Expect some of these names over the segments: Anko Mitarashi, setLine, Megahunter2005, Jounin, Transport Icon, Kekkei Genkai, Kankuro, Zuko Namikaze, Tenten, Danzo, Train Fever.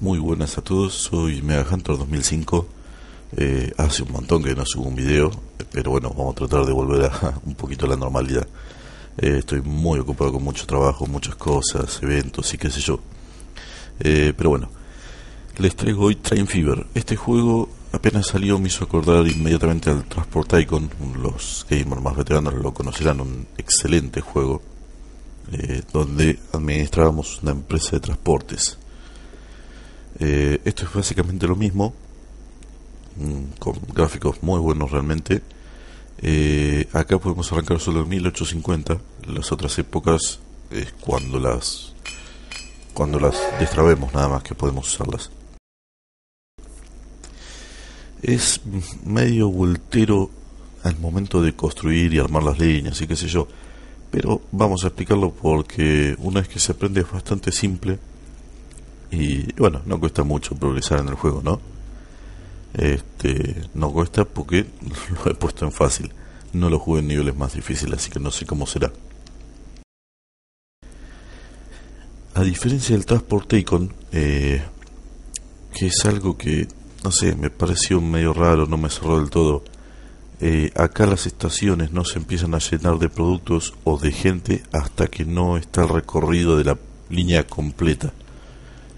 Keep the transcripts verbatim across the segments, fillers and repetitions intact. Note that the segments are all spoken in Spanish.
Muy buenas a todos, soy Megahunter dos mil cinco. eh, Hace un montón que no subo un video, pero bueno, vamos a tratar de volver a un poquito a la normalidad. eh, Estoy muy ocupado con mucho trabajo, muchas cosas, eventos y qué sé yo. eh, Pero bueno, les traigo hoy Train Fever. Este juego apenas salió me hizo acordar inmediatamente al Transport Icon. Los gamers más veteranos lo conocerán, un excelente juego eh, donde administrábamos una empresa de transportes. Eh, esto es básicamente lo mismo, con gráficos muy buenos realmente. Eh, acá podemos arrancar solo en mil ochocientos cincuenta. Las otras épocas es cuando las cuando las destrabemos nada más que podemos usarlas. Es medio voltero al momento de construir y armar las líneas y qué sé yo, pero vamos a explicarlo porque una vez que se aprende es bastante simple. Y bueno, no cuesta mucho progresar en el juego, ¿no? Este, no cuesta porque lo he puesto en fácil. No lo jugué en niveles más difíciles, así que no sé cómo será. A diferencia del Transport Icon, eh, que es algo que, no sé, me pareció medio raro, no me cerró del todo. Eh, acá las estaciones no se empiezan a llenar de productos o de gente hasta que no está el recorrido de la línea completa.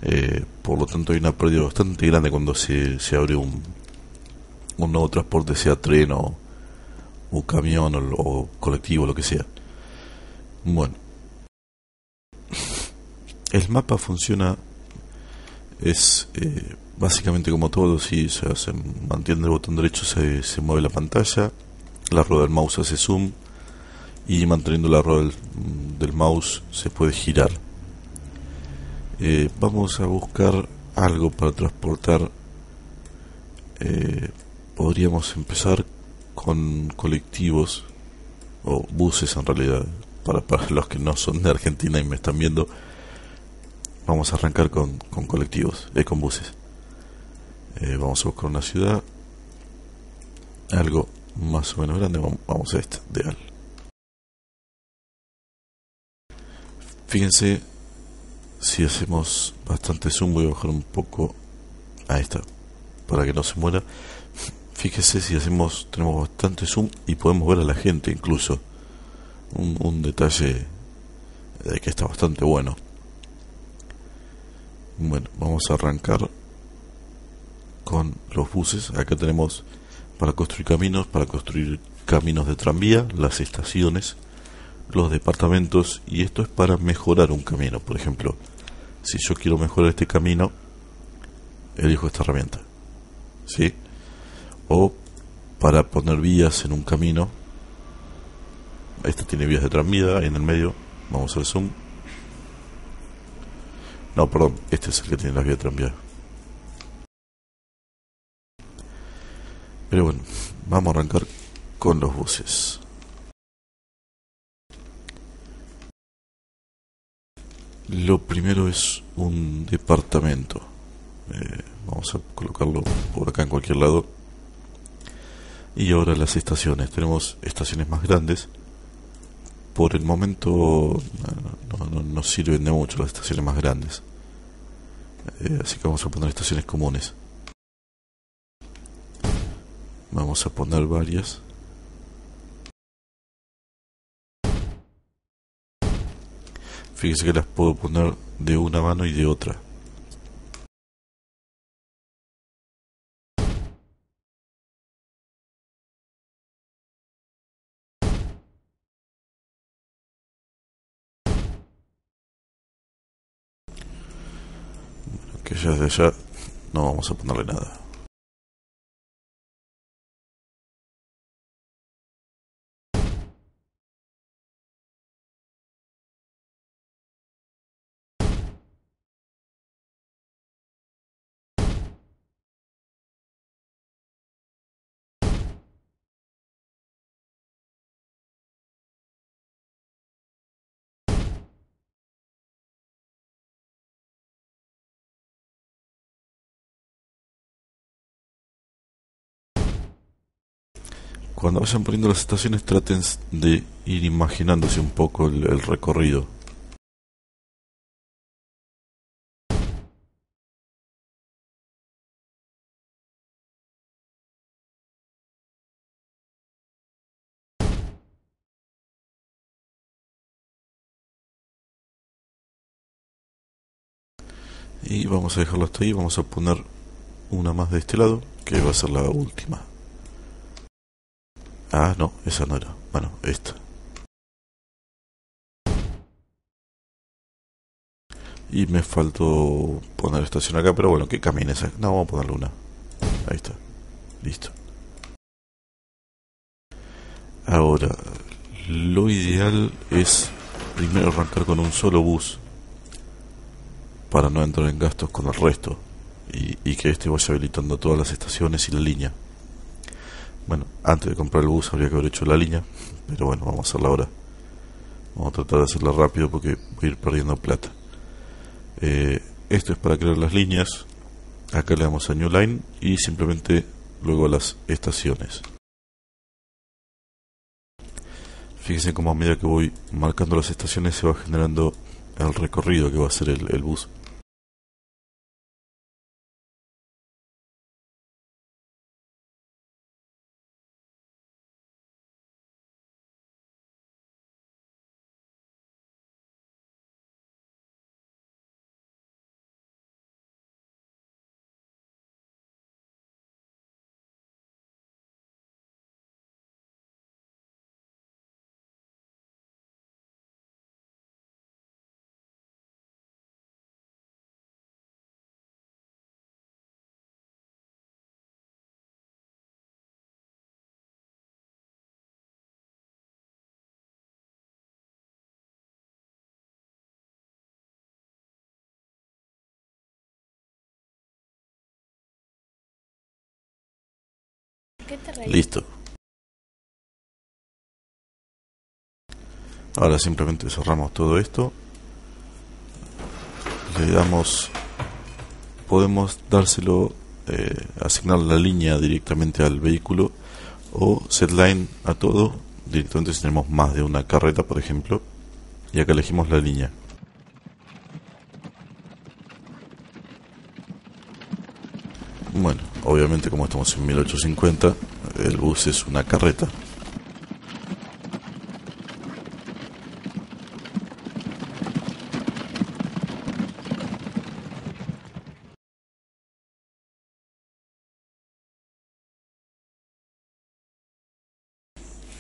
Eh, por lo tanto hay una pérdida bastante grande cuando se, se abre un, un nuevo transporte, sea tren o, o camión o, o colectivo, lo que sea. Bueno, el mapa funciona, es eh, básicamente como todo, si sí, o sea, se mantiene el botón derecho, se, se mueve la pantalla, la rueda del mouse hace zoom y manteniendo la rueda del, del mouse se puede girar. Eh, vamos a buscar algo para transportar. Eh, podríamos empezar con colectivos o buses, en realidad, para, para los que no son de Argentina y me están viendo. Vamos a arrancar con, con colectivos, eh, con buses. Eh, vamos a buscar una ciudad, algo más o menos grande. Vamos a esta, de Al. Fíjense, si hacemos bastante zoom, voy a bajar un poco. Ahí está, para que no se muera. Fíjese, si hacemos, tenemos bastante zoom y podemos ver a la gente incluso. Un, un detalle eh, que está bastante bueno. Bueno, vamos a arrancar con los buses. Acá tenemos para construir caminos, para construir caminos de tranvía, las estaciones, los departamentos, y esto es para mejorar un camino. Por ejemplo, si yo quiero mejorar este camino, elijo esta herramienta, ¿sí? O para poner vías en un camino, este tiene vías de tranvía en el medio. Vamos al zoom. No, perdón, este es el que tiene las vías de tranvía. Pero bueno, vamos a arrancar con los buses. Lo primero es un departamento. Eh, vamos a colocarlo por acá en cualquier lado. Y ahora las estaciones. Tenemos estaciones más grandes. Por el momento no, no, no sirven de mucho las estaciones más grandes. Eh, así que vamos a poner estaciones comunes. Vamos a poner varias. Fíjense que las puedo poner de una mano y de otra. Bueno, que ya de allá no vamos a ponerle nada. Cuando vayan poniendo las estaciones, traten de ir imaginándose un poco el, el recorrido. Y vamos a dejarlo hasta ahí. Vamos a poner una más de este lado, que va a ser la última. Ah, no, esa no era. Bueno, esta. Y me faltó poner estación acá, pero bueno, que camine esa. No, vamos a ponerle una. Ahí está. Listo. Ahora, lo ideal es primero arrancar con un solo bus, para no entrar en gastos con el resto, y, y que este vaya habilitando todas las estaciones y la línea. Bueno, antes de comprar el bus habría que haber hecho la línea, pero bueno, vamos a hacerla ahora. Vamos a tratar de hacerla rápido porque voy a ir perdiendo plata. Eh, esto es para crear las líneas. Acá le damos a New Line y simplemente luego a las estaciones. Fíjense cómo a medida que voy marcando las estaciones se va generando el recorrido que va a hacer el, el bus. Listo. Ahora simplemente cerramos todo esto. Le damos, podemos dárselo, eh, asignar la línea directamente al vehículo o setLine a todo directamente si tenemos más de una carreta, por ejemplo. Y acá elegimos la línea. Bueno, obviamente como estamos en mil ochocientos cincuenta, el bus es una carreta.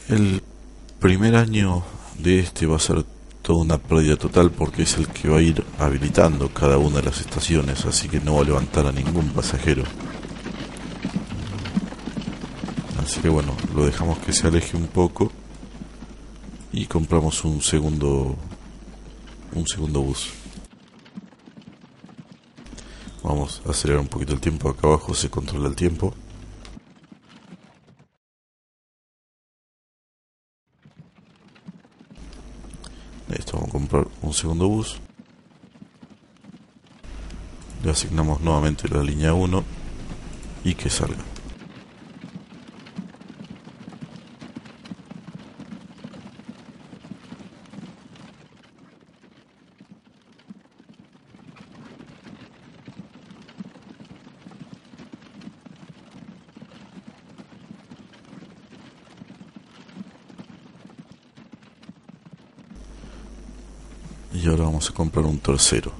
El primer año de este va a ser toda una pérdida total porque es el que va a ir habilitando cada una de las estaciones, así que no va a levantar a ningún pasajero. Así que bueno, lo dejamos que se aleje un poco y compramos un segundo un segundo bus. Vamos a acelerar un poquito el tiempo, acá abajo se controla el tiempo. Listo, vamos a comprar un segundo bus. Le asignamos nuevamente la línea uno y que salga. Y ahora vamos a comprar un tercero.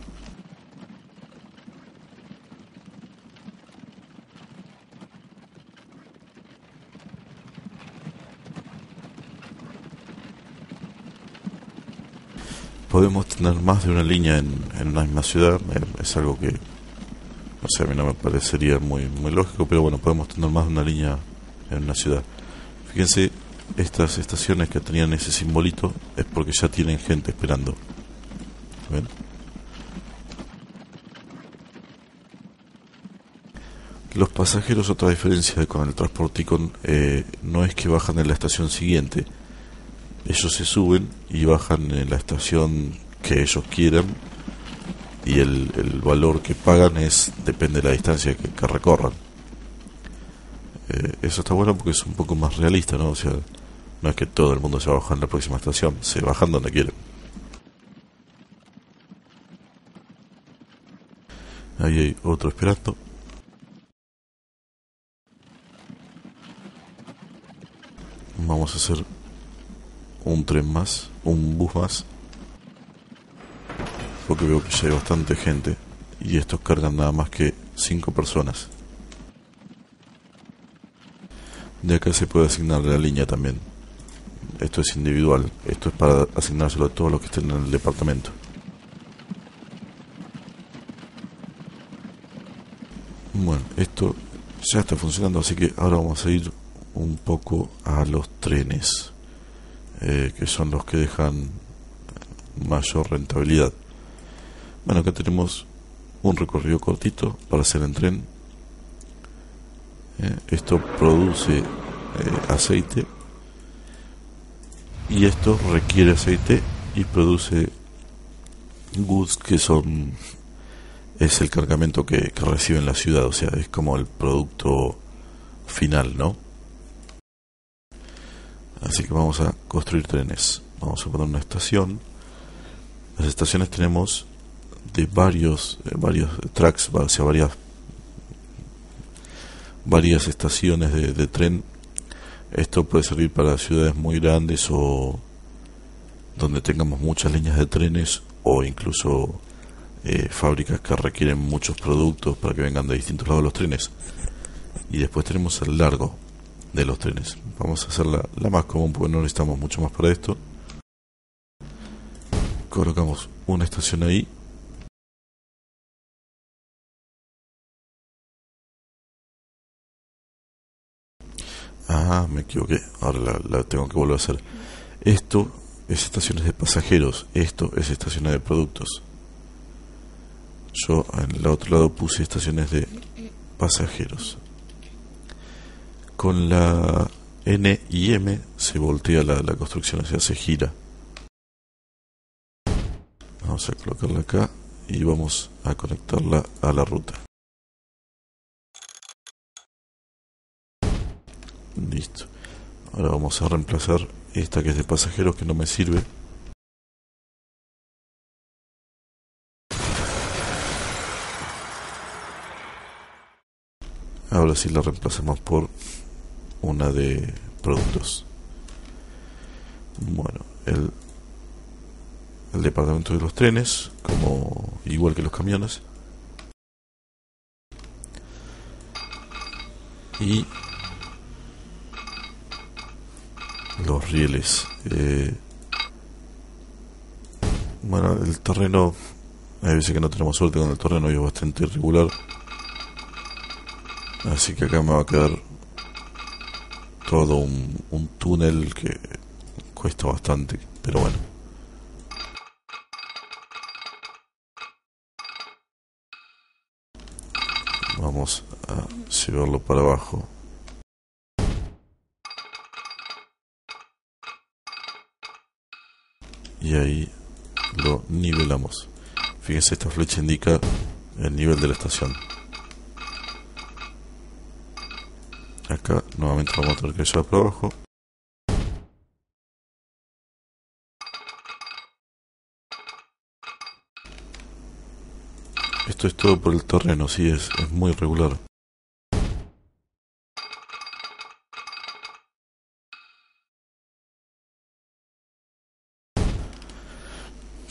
Podemos tener más de una línea en, en una misma ciudad. Es algo que, o sea, a mí no me parecería muy, muy lógico, pero bueno, podemos tener más de una línea en una ciudad. Fíjense, estas estaciones que tenían ese simbolito es porque ya tienen gente esperando. ¿Ven? Los pasajeros, otra diferencia con el Transport Icon, eh, no es que bajan en la estación siguiente, ellos se suben y bajan en la estación que ellos quieran y el, el valor que pagan es depende de la distancia que, que recorran. Eh, eso está bueno porque es un poco más realista, ¿no? O sea, no es que todo el mundo se va a bajar en la próxima estación, se bajan donde quieran. Ahí hay otro esperando. Vamos a hacer un tren más, un bus más, porque veo que ya hay bastante gente y estos cargan nada más que cinco personas. De acá se puede asignar la línea también. Esto es individual, esto es para asignárselo a todos los que estén en el departamento. Bueno, esto ya está funcionando, así que ahora vamos a ir un poco a los trenes, eh, que son los que dejan mayor rentabilidad. Bueno, acá tenemos un recorrido cortito para hacer en tren. Eh, esto produce eh, aceite, y esto requiere aceite y produce goods, que son es el cargamento que, que recibe en la ciudad, o sea, es como el producto final, ¿no? Así que vamos a construir trenes. Vamos a poner una estación. Las estaciones tenemos de varios, eh, varios tracks, o sea, varias, varias estaciones de, de tren. Esto puede servir para ciudades muy grandes o donde tengamos muchas líneas de trenes, o incluso Eh, fábricas que requieren muchos productos para que vengan de distintos lados los trenes. Y después tenemos el largo de los trenes. Vamos a hacerla la más común porque no necesitamos mucho más para esto. Colocamos una estación ahí. Ah, me equivoqué. Ahora la, la tengo que volver a hacer. Esto es estaciones de pasajeros. Esto es estaciones de productos. Yo en el otro lado puse estaciones de pasajeros. Con la N y M se voltea la, la construcción, o sea, se gira. Vamos a colocarla acá y vamos a conectarla a la ruta. Listo. Ahora vamos a reemplazar esta que es de pasajeros, que no me sirve. Ahora sí la reemplazamos por una de productos. Bueno, el, el departamento de los trenes, como igual que los camiones. Y los rieles. Eh, bueno, el terreno, hay veces que no tenemos suerte con el terreno y es bastante irregular. Así que acá me va a quedar todo un, un túnel que cuesta bastante, pero bueno. Vamos a llevarlo para abajo. Y ahí lo nivelamos. Fíjense, esta flecha indica el nivel de la estación. Acá nuevamente vamos a tener que llevar para abajo. Esto es todo por el terreno, sí, es, es muy irregular.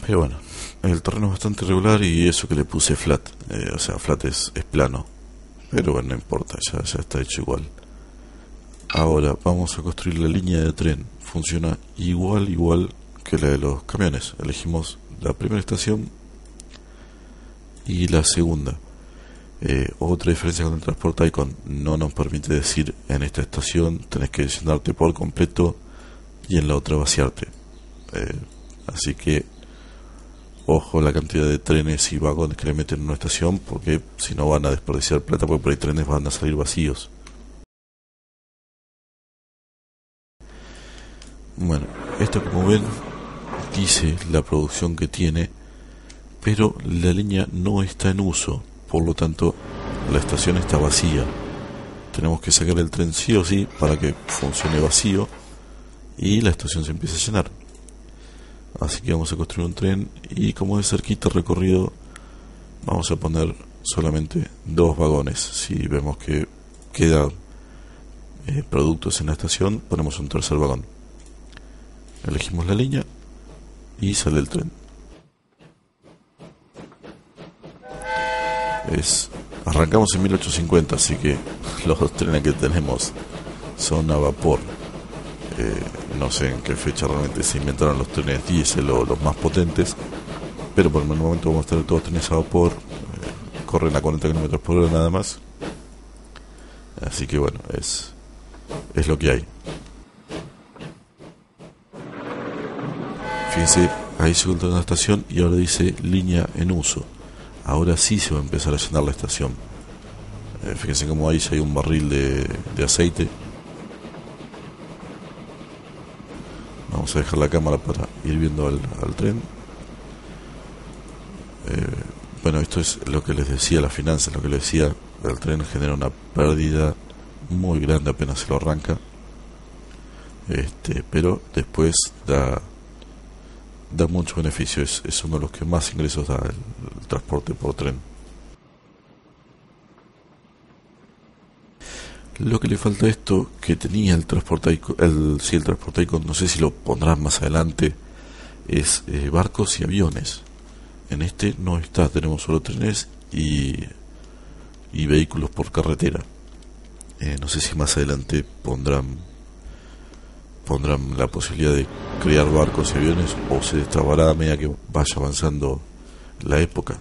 Pero bueno, el terreno es bastante irregular y eso que le puse flat, eh, o sea, flat es, es plano. Pero bueno, no importa, ya, ya está hecho igual. Ahora vamos a construir la línea de tren. Funciona igual igual que la de los camiones. Elegimos la primera estación y la segunda. Eh, otra diferencia con el Transport Icon, no nos permite decir en esta estación tenés que llenarte por completo y en la otra vaciarte. Eh, así que ojo la cantidad de trenes y vagones que le meten en una estación, porque si no van a desperdiciar plata, porque por ahí trenes van a salir vacíos. Bueno, esto como ven dice la producción que tiene, pero la línea no está en uso, por lo tanto la estación está vacía. Tenemos que sacar el tren sí o sí para que funcione vacío y la estación se empiece a llenar. Así que vamos a construir un tren y como es cerquita el recorrido vamos a poner solamente dos vagones. Si vemos que queda eh, productos en la estación, ponemos un tercer vagón. Elegimos la línea y sale el tren. es... Arrancamos en mil ochocientos cincuenta, así que los dos trenes que tenemos son a vapor. Eh, no sé en qué fecha realmente se inventaron los trenes diésel o los más potentes, pero por el momento vamos a tener todos trenes a vapor. Eh, corren a cuarenta kilómetros por hora nada más. Así que bueno, es, es lo que hay. Fíjense, ahí se encuentra una estación y ahora dice línea en uso. Ahora sí se va a empezar a llenar la estación. Eh, fíjense cómo ahí ya hay un barril de, de aceite. Vamos a dejar la cámara para ir viendo al, al tren. Eh, bueno, esto es lo que les decía, las finanzas, lo que les decía. El tren genera una pérdida muy grande apenas se lo arranca, este, pero después da, da mucho beneficio. Es, es uno de los que más ingresos da el, el transporte por tren. Lo que le falta a esto que tenía el Transport Icon, el, sí, el Transport Icon, no sé si lo pondrán más adelante, es eh, barcos y aviones. En este no está, tenemos solo trenes y... y vehículos por carretera. Eh, no sé si más adelante pondrán pondrán la posibilidad de crear barcos y aviones, o se destrabará a medida que vaya avanzando la época.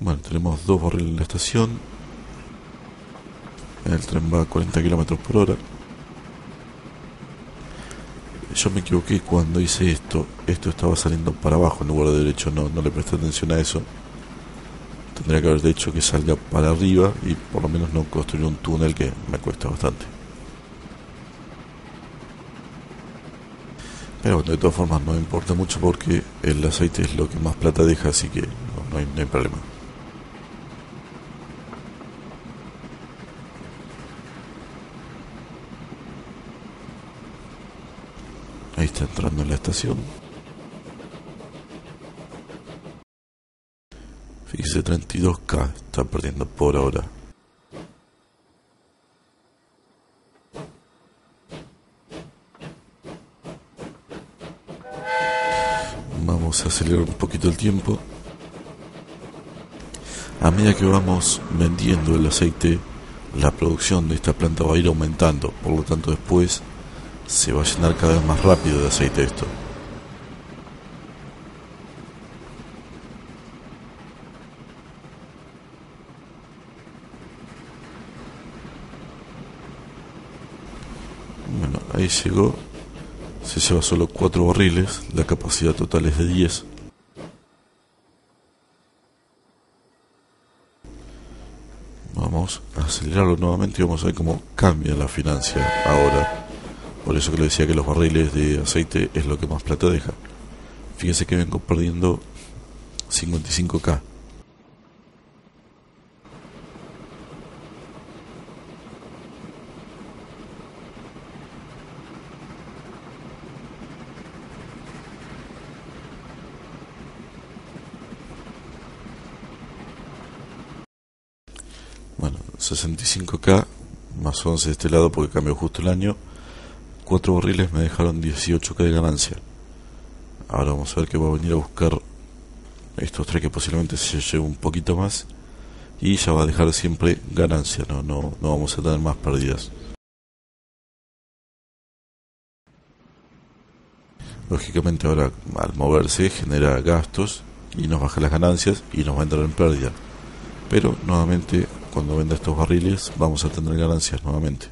Bueno, tenemos dos barriles en la estación. El tren va a cuarenta kilómetros por hora. Yo me equivoqué cuando hice esto. Esto estaba saliendo para abajo en lugar de derecho. No, no le presté atención a eso. Tendría que haber hecho que salga para arriba y por lo menos no construir un túnel, que me cuesta bastante. Pero bueno, de todas formas no me importa mucho porque el aceite es lo que más plata deja, así que no, no, hay, no hay problema. Ahí está entrando en la estación. Fíjese, treinta y dos K está perdiendo por ahora. Vamos a acelerar un poquito el tiempo. A medida que vamos vendiendo el aceite, la producción de esta planta va a ir aumentando. Por lo tanto, después se va a llenar cada vez más rápido de aceite esto. Ahí llegó, se lleva solo cuatro barriles, la capacidad total es de diez. Vamos a acelerarlo nuevamente y vamos a ver cómo cambia la financia ahora. Por eso que le decía que los barriles de aceite es lo que más plata deja. Fíjense que vengo perdiendo cincuenta y cinco K. sesenta y cinco K más once de este lado porque cambió justo el año. Cuatro barriles me dejaron dieciocho K de ganancia. Ahora vamos a ver que va a venir a buscar estos tres, que posiblemente se lleve un poquito más y ya va a dejar siempre ganancia. No, no, no vamos a tener más pérdidas. Lógicamente ahora al moverse genera gastos y nos baja las ganancias y nos va a entrar en pérdida, pero nuevamente cuando venda estos barriles vamos a tener ganancias nuevamente.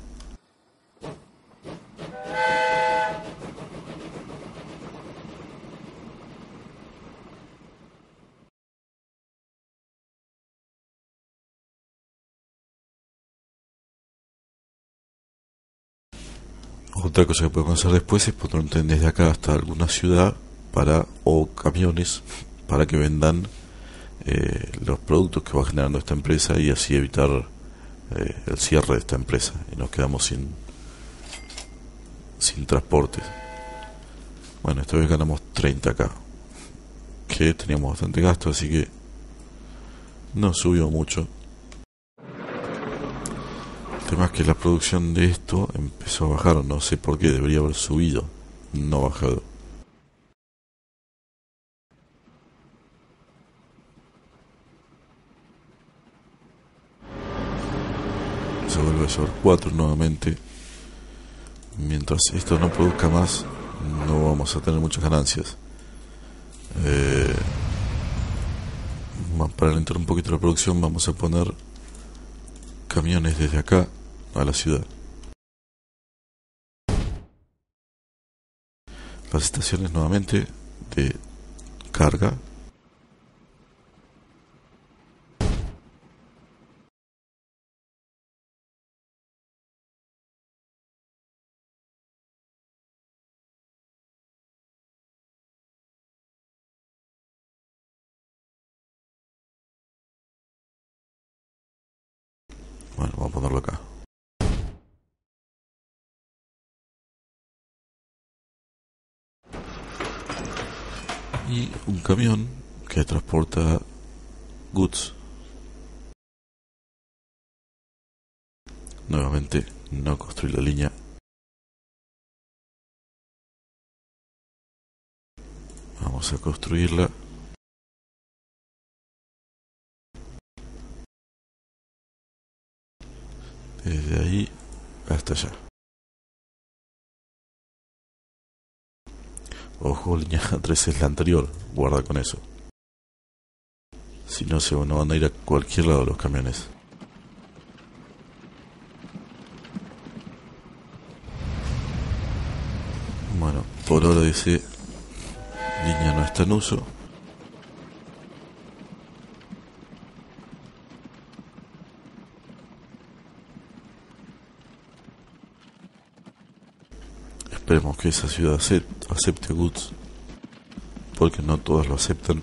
Otra cosa que podemos hacer después es poner un tren desde acá hasta alguna ciudad para, o camiones para que vendan Eh, los productos que va generando esta empresa, y así evitar eh, el cierre de esta empresa y nos quedamos sin sin transportes. Bueno, esta vez ganamos treinta K, que teníamos bastante gasto, así que no subió mucho. El tema es que la producción de esto empezó a bajar, no sé por qué, debería haber subido, no bajado. se vuelve a llevar cuatro nuevamente. Mientras esto no produzca más, no vamos a tener muchas ganancias. Eh, para alentar un poquito la producción, vamos a poner camiones desde acá a la ciudad. Las estaciones nuevamente de carga. Bueno, vamos a ponerlo acá. Y un camión que transporta goods. Nuevamente no construí la línea. Vamos a construirla. Desde ahí hasta allá. Ojo, línea tres es la anterior, guarda con eso. Si no, se no van a ir a cualquier lado los camiones. Bueno, por ahora dice línea no está en uso. Esperemos que esa ciudad acepte goods, porque no todas lo aceptan.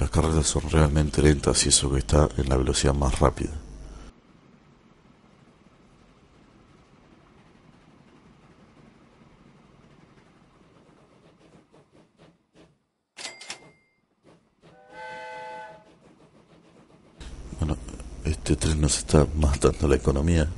Las carreras son realmente lentas y eso que está en la velocidad más rápida. Bueno, este tren nos está matando la economía.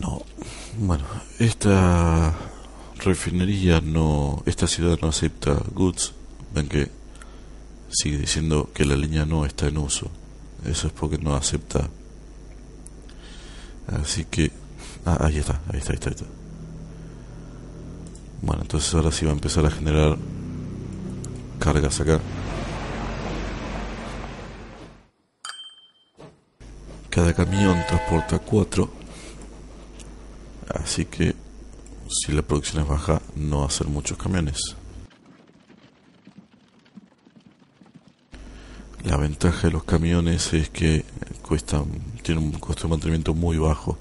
No, bueno, esta refinería no, esta ciudad no acepta goods. Ven que sigue diciendo que la línea no está en uso. Eso es porque no acepta. Así que, ah, ahí está, ahí está, ahí está, ahí está. Bueno, entonces ahora sí va a empezar a generar cargas acá. Cada camión transporta cuatro. Así que si la producción es baja, no va a ser muchos camiones. La ventaja de los camiones es que cuestan, tienen un costo de mantenimiento muy bajo.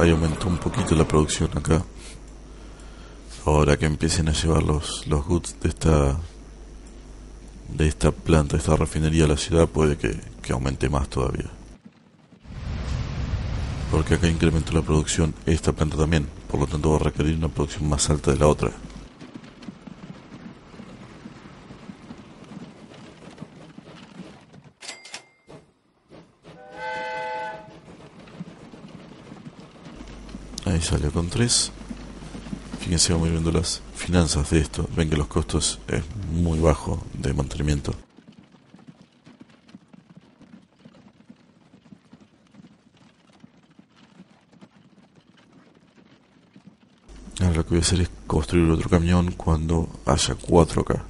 Ahí aumentó un poquito la producción acá. Ahora que empiecen a llevar los, los goods de esta de esta planta, de esta refinería a la ciudad, puede que, que aumente más todavía. Porque acá incrementó la producción esta planta también, por lo tanto va a requerir una producción más alta de la otra. Ahí salió con tres. Fíjense, vamos viendo las finanzas de esto. Ven que los costos es muy bajo de mantenimiento. Ahora lo que voy a hacer es construir otro camión cuando haya cuatro acá.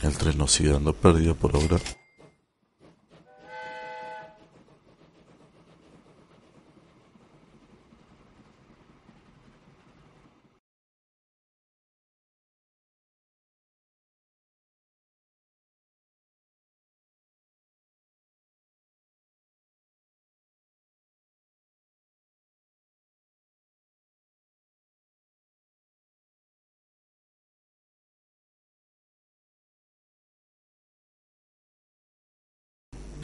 El tren nos sigue dando pérdida por ahora.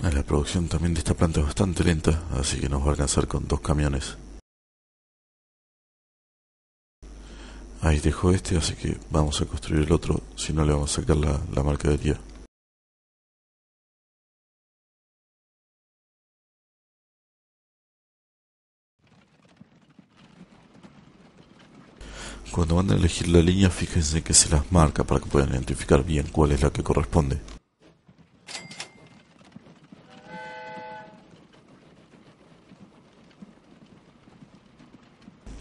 La producción también de esta planta es bastante lenta, así que nos va a alcanzar con dos camiones. Ahí dejo este, así que vamos a construir el otro, si no le vamos a sacar la, la mercadería. Cuando van a elegir la línea, fíjense que se las marca para que puedan identificar bien cuál es la que corresponde.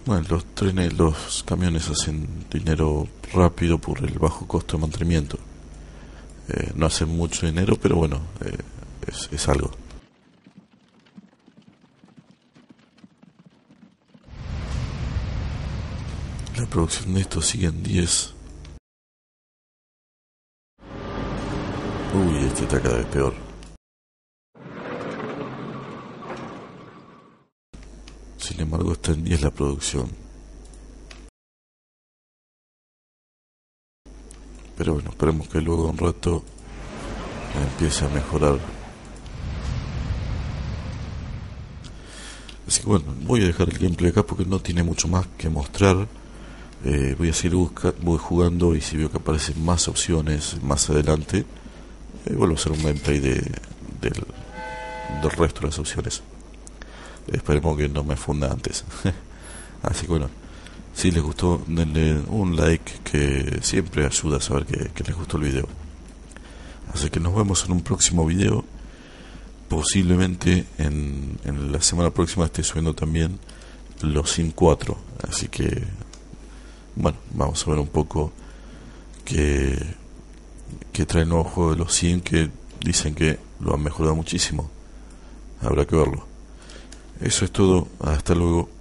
Bueno, los trenes, los camiones hacen dinero rápido por el bajo costo de mantenimiento. Eh, no hacen mucho dinero, pero bueno, eh, es, es algo. La producción de esto sigue en diez. Uy, este está cada vez peor. Sin embargo, está en diez la producción. Pero bueno, esperemos que luego un rato empiece a mejorar. Así que bueno, voy a dejar el gameplay acá porque no tiene mucho más que mostrar. Eh, voy a seguir busca voy jugando y si veo que aparecen más opciones más adelante, eh, vuelvo a hacer un gameplay de, del, del resto de las opciones. Esperemos que no me funda antes. Así que bueno, si les gustó, denle un like, que siempre ayuda a saber que, que les gustó el video. Así que nos vemos en un próximo video. Posiblemente en, en la semana próxima esté subiendo también los Sims cuatro. Así que bueno, vamos a ver un poco que, que trae el nuevo juego de los Sims, que dicen que lo han mejorado muchísimo. Habrá que verlo. Eso es todo, hasta luego.